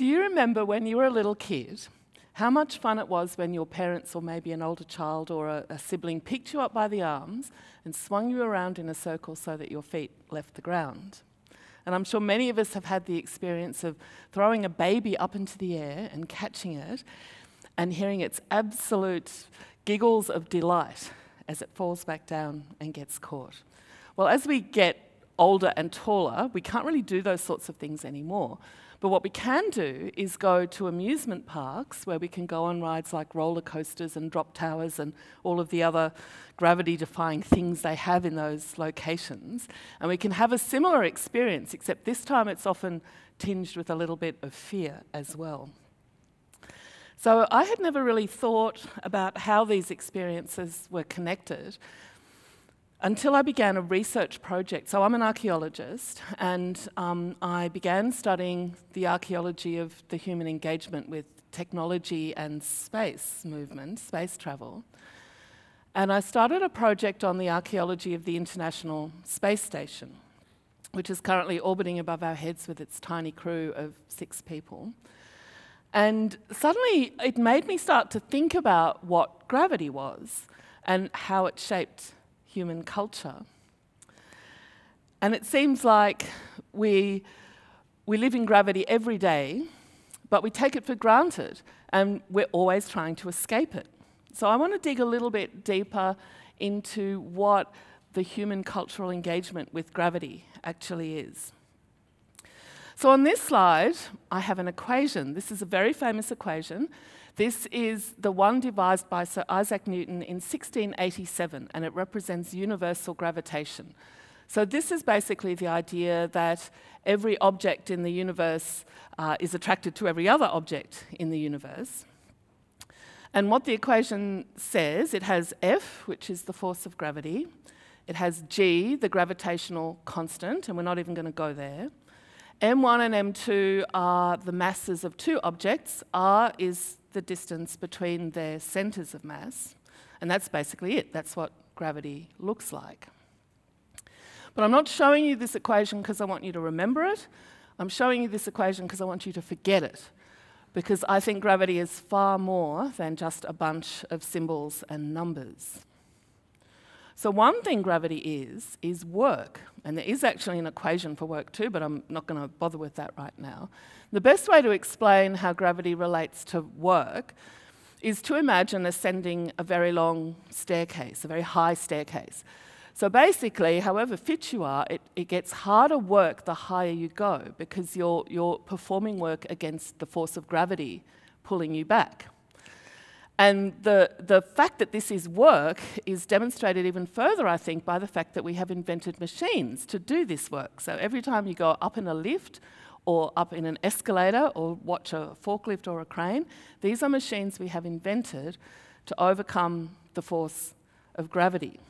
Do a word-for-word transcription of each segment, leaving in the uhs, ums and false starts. Do you remember when you were a little kid, how much fun it was when your parents or maybe an older child or a, a sibling picked you up by the arms and swung you around in a circle so that your feet left the ground? And I'm sure many of us have had the experience of throwing a baby up into the air and catching it and hearing its absolute giggles of delight as it falls back down and gets caught. Well, as we get older and taller, we can't really do those sorts of things anymore. But what we can do is go to amusement parks where we can go on rides like roller coasters and drop towers and all of the other gravity-defying things they have in those locations. And we can have a similar experience, except this time it's often tinged with a little bit of fear as well. So I had never really thought about how these experiences were connected until I began a research project. So I'm an archaeologist, and um, I began studying the archaeology of the human engagement with technology and space movement, space travel. And I started a project on the archaeology of the International Space Station, which is currently orbiting above our heads with its tiny crew of six people. And suddenly it made me start to think about what gravity was and how it shaped human culture. And it seems like we, we live in gravity every day, but we take it for granted, and we're always trying to escape it. So I want to dig a little bit deeper into what the human cultural engagement with gravity actually is. So on this slide, I have an equation. This is a very famous equation. This is the one devised by Sir Isaac Newton in sixteen eighty-seven, and it represents universal gravitation. So this is basically the idea that every object in the universe uh, is attracted to every other object in the universe. And what the equation says, it has F, which is the force of gravity. It has G, the gravitational constant, and we're not even going to go there. M one and M two are the masses of two objects. R is the distance between their centres of mass. And that's basically it. That's what gravity looks like. But I'm not showing you this equation because I want you to remember it. I'm showing you this equation because I want you to forget it. Because I think gravity is far more than just a bunch of symbols and numbers. So one thing gravity is, is work. And there is actually an equation for work too, but I'm not going to bother with that right now. The best way to explain how gravity relates to work is to imagine ascending a very long staircase, a very high staircase. So basically, however fit you are, it, it gets harder work the higher you go, because you're, you're performing work against the force of gravity pulling you back. And the, the fact that this is work is demonstrated even further, I think, by the fact that we have invented machines to do this work. So every time you go up in a lift or up in an escalator or watch a forklift or a crane, these are machines we have invented to overcome the force of gravity.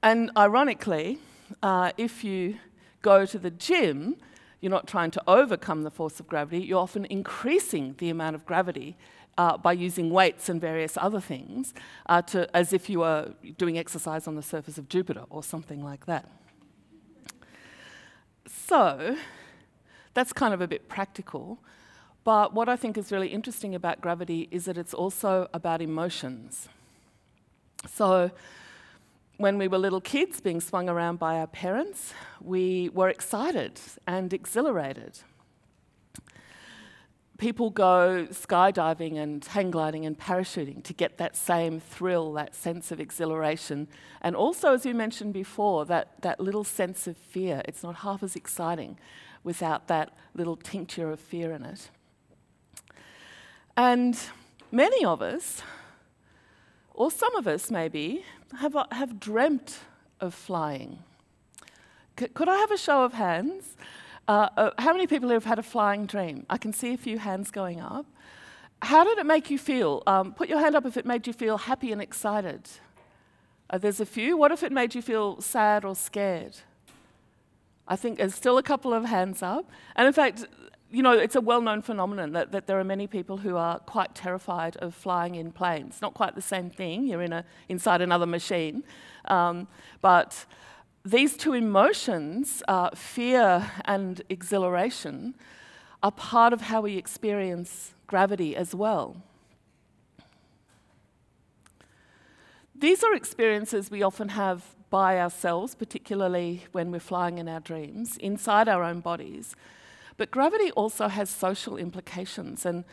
And ironically, uh, if you go to the gym, you're not trying to overcome the force of gravity, you're often increasing the amount of gravity Uh, by using weights and various other things, uh, to, as if you were doing exercise on the surface of Jupiter or something like that. So that's kind of a bit practical, but what I think is really interesting about gravity is that it's also about emotions. So when we were little kids being swung around by our parents, we were excited and exhilarated. People go skydiving and hang gliding and parachuting to get that same thrill, that sense of exhilaration. And also, as you mentioned before, that, that little sense of fear. It's not half as exciting without that little tincture of fear in it. And many of us, or some of us maybe, have, have dreamt of flying. C- could I have a show of hands? Uh, uh, how many people have had a flying dream? I can see a few hands going up. How did it make you feel? Um, put your hand up if it made you feel happy and excited. Uh, there's a few. What if it made you feel sad or scared? I think there's still a couple of hands up. And in fact, you know, it's a well-known phenomenon that, that there are many people who are quite terrified of flying in planes. Not quite the same thing. You're in a, inside another machine. Um, but... These two emotions, uh, fear and exhilaration, are part of how we experience gravity as well. These are experiences we often have by ourselves, particularly when we're flying in our dreams, inside our own bodies. But gravity also has social implications, and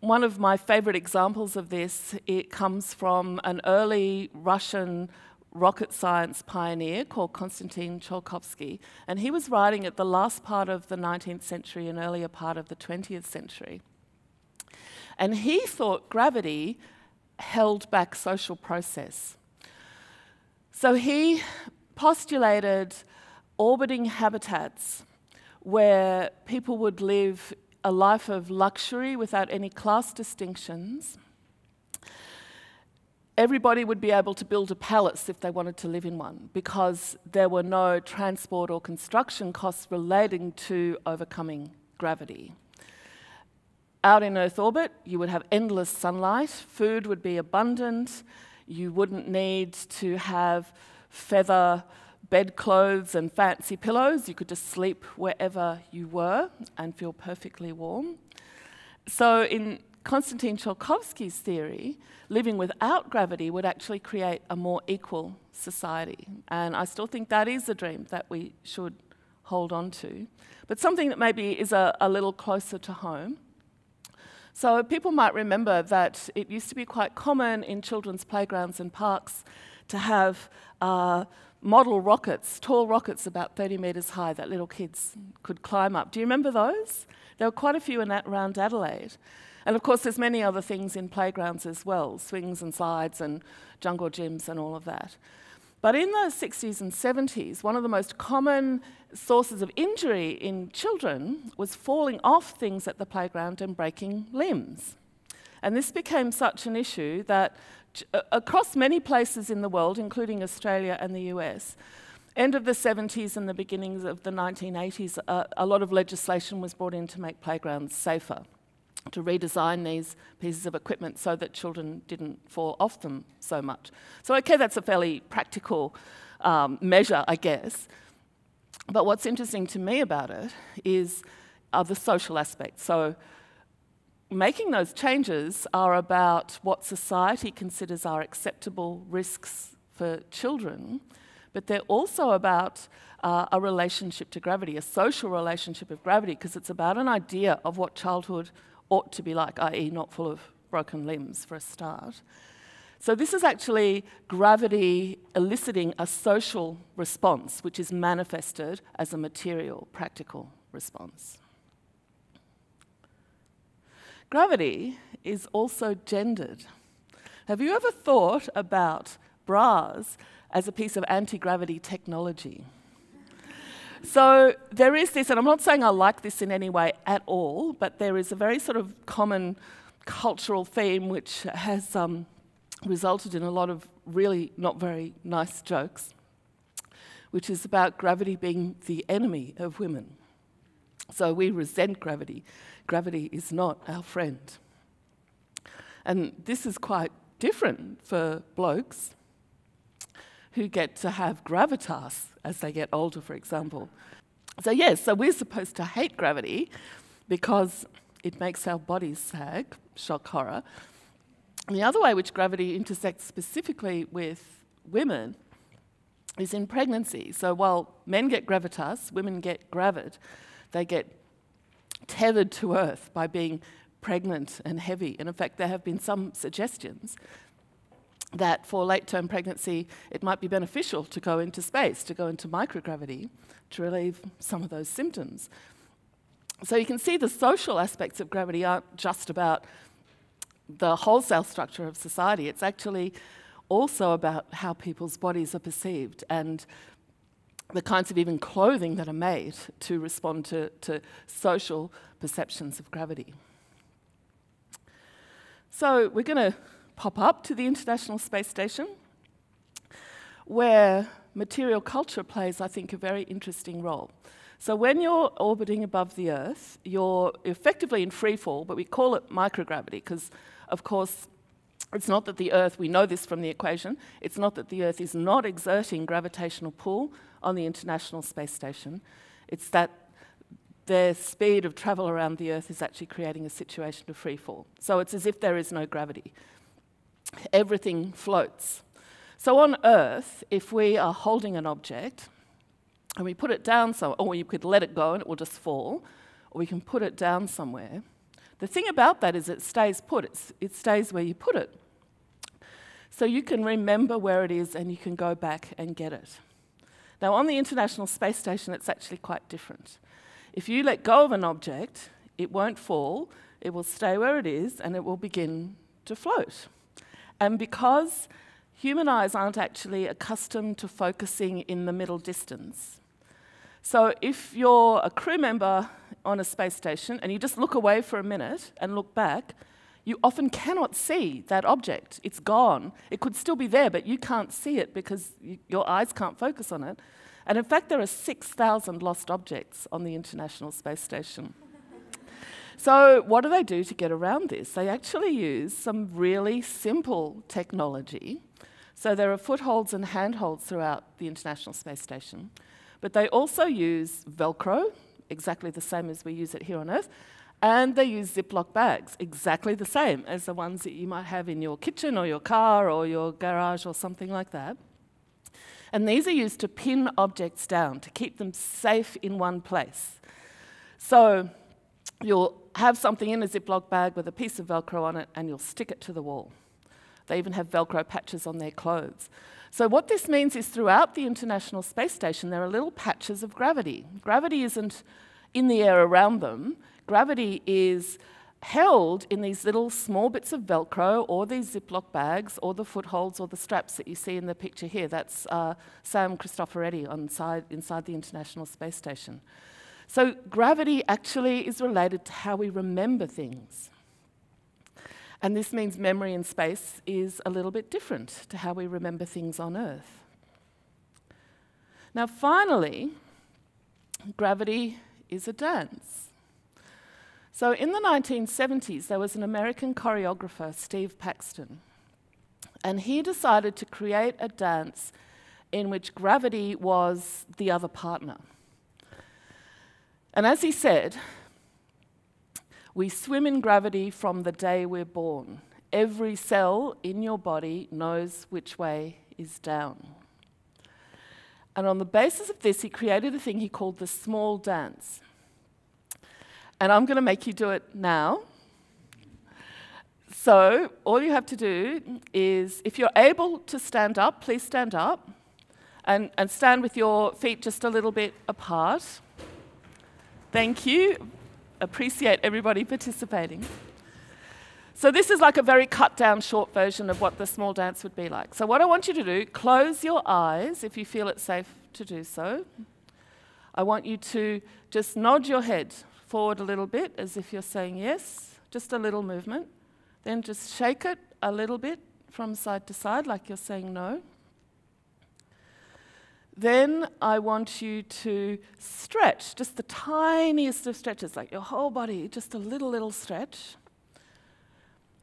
one of my favorite examples of this, it comes from an early Russian rocket science pioneer called Konstantin Tsiolkovsky, and he was writing at the last part of the nineteenth century and earlier part of the twentieth century. And he thought gravity held back social process. So he postulated orbiting habitats where people would live a life of luxury without any class distinctions. Everybody would be able to build a palace if they wanted to live in one, because there were no transport or construction costs relating to overcoming gravity. Out in Earth orbit, you would have endless sunlight, food would be abundant, you wouldn't need to have feather bedclothes and fancy pillows. You could just sleep wherever you were and feel perfectly warm. So in Konstantin Tsiolkovsky's theory, living without gravity would actually create a more equal society. And I still think that is a dream that we should hold on to, but something that maybe is a, a little closer to home. So people might remember that it used to be quite common in children's playgrounds and parks to have uh, model rockets, tall rockets about thirty metres high that little kids could climb up. Do you remember those? There were quite a few in, around Adelaide. And of course, there's many other things in playgrounds as well, swings and slides and jungle gyms and all of that. But in the sixties and seventies, one of the most common sources of injury in children was falling off things at the playground and breaking limbs. And this became such an issue that across many places in the world, including Australia and the U S, end of the seventies and the beginnings of the nineteen eighties, uh, a lot of legislation was brought in to make playgrounds safer, to redesign these pieces of equipment so that children didn't fall off them so much. So okay, that's a fairly practical um, measure, I guess. But what's interesting to me about it is uh, the social aspects. So making those changes are about what society considers are acceptable risks for children, but they're also about uh, a relationship to gravity, a social relationship of gravity, because it's about an idea of what childhood ought to be like, that is not full of broken limbs for a start. So this is actually gravity eliciting a social response, which is manifested as a material, practical response. Gravity is also gendered. Have you ever thought about bras as a piece of anti-gravity technology? So there is this, and I'm not saying I like this in any way at all, but there is a very sort of common cultural theme which has um, resulted in a lot of really not very nice jokes, which is about gravity being the enemy of women. So we resent gravity. Gravity is not our friend. And this is quite different for blokes who get to have gravitas as they get older, for example. So yes, so we're supposed to hate gravity because it makes our bodies sag, shock horror. And the other way which gravity intersects specifically with women is in pregnancy. So while men get gravitas, women get gravid. They get tethered to Earth by being pregnant and heavy. And in fact, there have been some suggestions that for late-term pregnancy, it might be beneficial to go into space, to go into microgravity, to relieve some of those symptoms. So you can see the social aspects of gravity aren't just about the wholesale structure of society. It's actually also about how people's bodies are perceived and the kinds of even clothing that are made to respond to, to social perceptions of gravity. So we're going to pop up to the International Space Station, where material culture plays, I think, a very interesting role. So when you're orbiting above the Earth, you're effectively in free fall, but we call it microgravity because, of course, it's not that the Earth, we know this from the equation, it's not that the Earth is not exerting gravitational pull on the International Space Station. It's that their speed of travel around the Earth is actually creating a situation of free fall. So it's as if there is no gravity. Everything floats. So on Earth, if we are holding an object and we put it down somewhere, or you could let it go and it will just fall, or we can put it down somewhere. The thing about that is it stays put. It's, it stays where you put it. So you can remember where it is and you can go back and get it. Now, on the International Space Station, it's actually quite different. If you let go of an object, it won't fall, it will stay where it is, and it will begin to float. And because human eyes aren't actually accustomed to focusing in the middle distance, so if you're a crew member on a space station and you just look away for a minute and look back, you often cannot see that object. It's gone. It could still be there, but you can't see it because you, your eyes can't focus on it. And in fact, there are six thousand lost objects on the International Space Station. So what do they do to get around this? They actually use some really simple technology. So there are footholds and handholds throughout the International Space Station. But they also use Velcro, exactly the same as we use it here on Earth. And they use Ziploc bags, exactly the same as the ones that you might have in your kitchen or your car or your garage or something like that. And these are used to pin objects down, to keep them safe in one place. So you'll have something in a Ziploc bag with a piece of Velcro on it and you'll stick it to the wall. They even have Velcro patches on their clothes. So what this means is throughout the International Space Station, there are little patches of gravity. Gravity isn't in the air around them. Gravity is held in these little small bits of Velcro or these Ziploc bags or the footholds or the straps that you see in the picture here. That's uh, Sam Cristoforetti on side, inside the International Space Station. So gravity actually is related to how we remember things. And this means memory in space is a little bit different to how we remember things on Earth. Now finally, gravity is a dance. So in the nineteen seventies, there was an American choreographer, Steve Paxton, and he decided to create a dance in which gravity was the other partner. And as he said, we swim in gravity from the day we're born. Every cell in your body knows which way is down. And on the basis of this, he created a thing he called the small dance. And I'm going to make you do it now. So all you have to do is, if you're able to stand up, please stand up. And, and stand with your feet just a little bit apart. Thank you. Appreciate everybody participating. So this is like a very cut-down, short version of what the small dance would be like. So what I want you to do, close your eyes if you feel it's safe to do so. I want you to just nod your head forward a little bit, as if you're saying yes, just a little movement. Then just shake it a little bit from side to side, like you're saying no. Then I want you to stretch, just the tiniest of stretches, like your whole body, just a little, little stretch.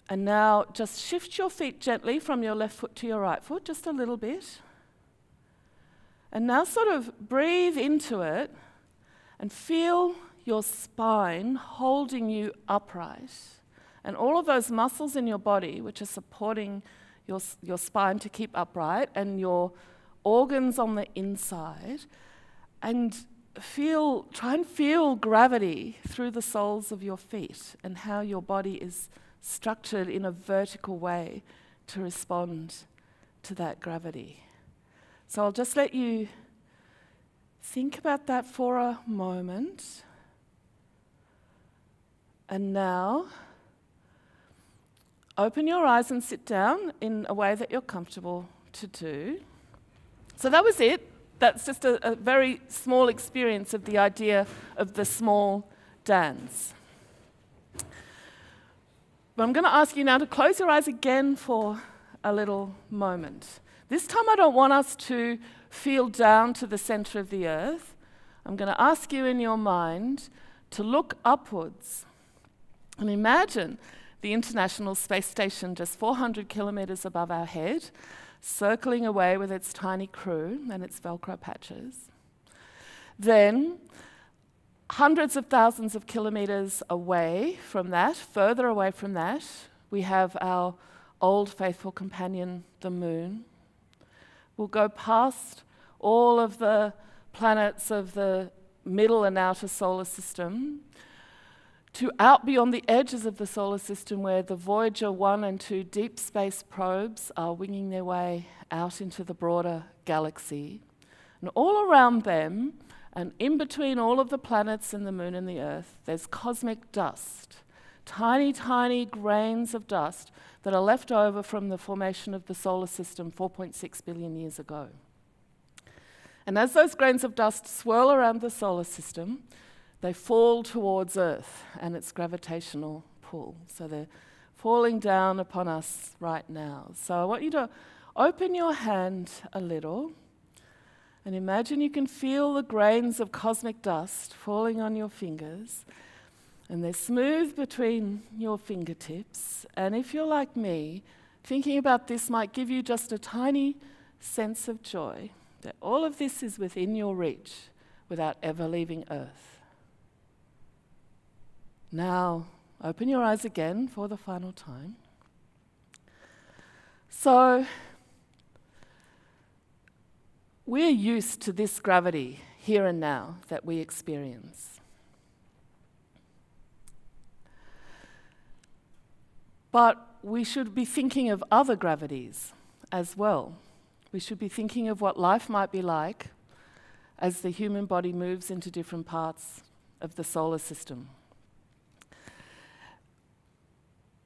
And now just shift your feet gently from your left foot to your right foot, just a little bit. And now sort of breathe into it and feel your spine holding you upright, and all of those muscles in your body which are supporting your, your spine to keep upright, and your organs on the inside, and feel, try and feel gravity through the soles of your feet and how your body is structured in a vertical way to respond to that gravity. So I'll just let you think about that for a moment. And now, open your eyes and sit down in a way that you're comfortable to do. So that was it. That's just a, a very small experience of the idea of the small dance. But I'm going to ask you now to close your eyes again for a little moment. This time I don't want us to feel down to the center of the earth. I'm going to ask you in your mind to look upwards. And imagine the International Space Station just four hundred kilometers above our head, circling away with its tiny crew and its Velcro patches. Then Hundreds of thousands of kilometers away from that, further away from that, we have our old faithful companion, the Moon. We'll go past all of the planets of the middle and outer solar system to out beyond the edges of the solar system where the Voyager one and two deep space probes are winging their way out into the broader galaxy. And all around them, and in between all of the planets and the Moon and the Earth, there's cosmic dust. Tiny, tiny grains of dust that are left over from the formation of the solar system four point six billion years ago. And as those grains of dust swirl around the solar system, they fall towards Earth and its gravitational pull. So they're falling down upon us right now. So I want you to open your hand a little and imagine you can feel the grains of cosmic dust falling on your fingers. And they're smooth between your fingertips. And if you're like me, thinking about this might give you just a tiny sense of joy that all of this is within your reach without ever leaving Earth. Now, open your eyes again for the final time. So, we're used to this gravity here and now that we experience. But we should be thinking of other gravities as well. We should be thinking of what life might be like as the human body moves into different parts of the solar system.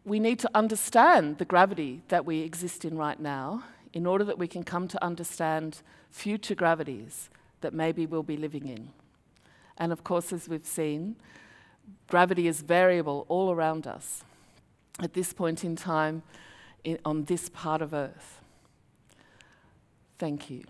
We need to understand the gravity that we exist in right now in order that we can come to understand future gravities that maybe we'll be living in. And of course, as we've seen, gravity is variable all around us at this point in time, in, on this part of Earth. Thank you.